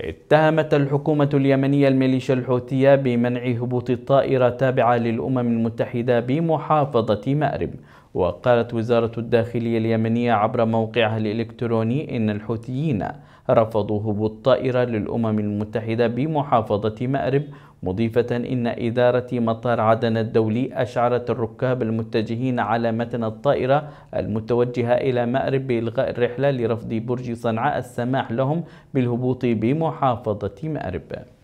اتهمت الحكومة اليمنية الميليشيا الحوثية بمنع هبوط الطائرة التابعة للأمم المتحدة بمحافظة مأرب. وقالت وزارة الداخلية اليمنية عبر موقعها الإلكتروني إن الحوثيين رفضوا هبوط طائرة للأمم المتحدة بمحافظة مأرب، مضيفة إن إدارة مطار عدن الدولي أشعرت الركاب المتجهين على متن الطائرة المتوجهة إلى مأرب بإلغاء الرحلة لرفض برج صنعاء السماح لهم بالهبوط بمحافظة مأرب.